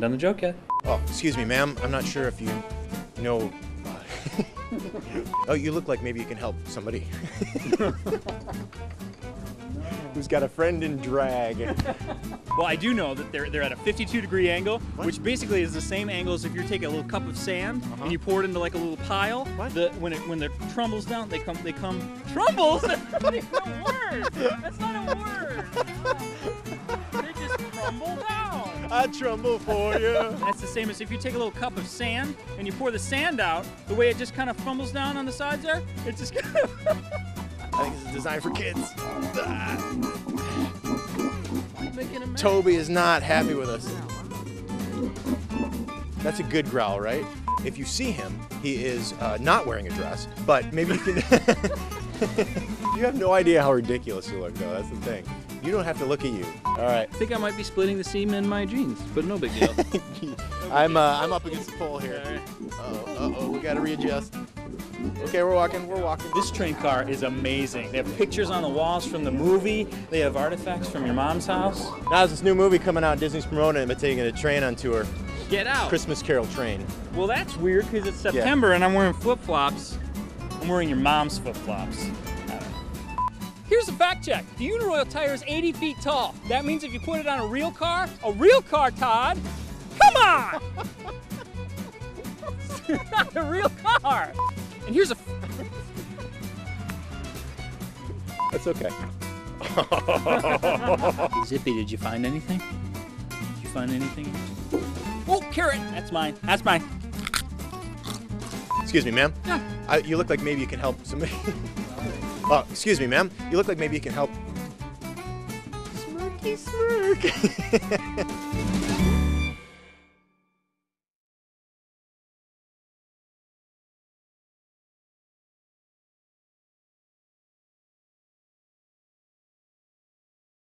haven't done the joke yet. Oh, excuse me, ma'am. I'm not sure if you know. Oh, you look like maybe you can help somebody. Who's got a friend in drag. Well, I do know that they're at a 52-degree angle, what? Which basically is the same angle as if you take a little cup of sand and you pour it into like a little pile. What? When it trumbles down, they come trumbles. That's not even a word. That's not a word. They just crumble down. I trumble for you. That's the same as if you take a little cup of sand and you pour the sand out. The way it just kind of crumbles down on the sides there, it just kind of. I think it's designed for kids. Toby is not happy with us. That's a good growl, right? If you see him, he is not wearing a dress, but maybe you can... You have no idea how ridiculous you look, though. That's the thing. You don't have to look at you. All right. I think I might be splitting the seam in my jeans, but no big deal. I'm up against the pole here. Uh-oh, we gotta readjust. Okay, we're walking. This train car is amazing. They have pictures on the walls from the movie. They have artifacts from your mom's house. Now there's this new movie coming out in Disney's Pomona and they're taking a train on tour. Get out. Christmas Carol train. Well, that's weird because it's September and I'm wearing flip-flops. I'm wearing your mom's flip-flops. Here's a fact check. The Uniroyal tire is 80 feet tall. That means if you put it on a real car, Todd, come on! It's not a real car. And here's a... That's okay. Zippy, did you find anything? Did you find anything? Oh, Karen! That's mine. That's mine. Excuse me, ma'am. Yeah. You look like maybe you can help somebody. Oh, excuse me, ma'am. You look like maybe you can help... Smirky smirk.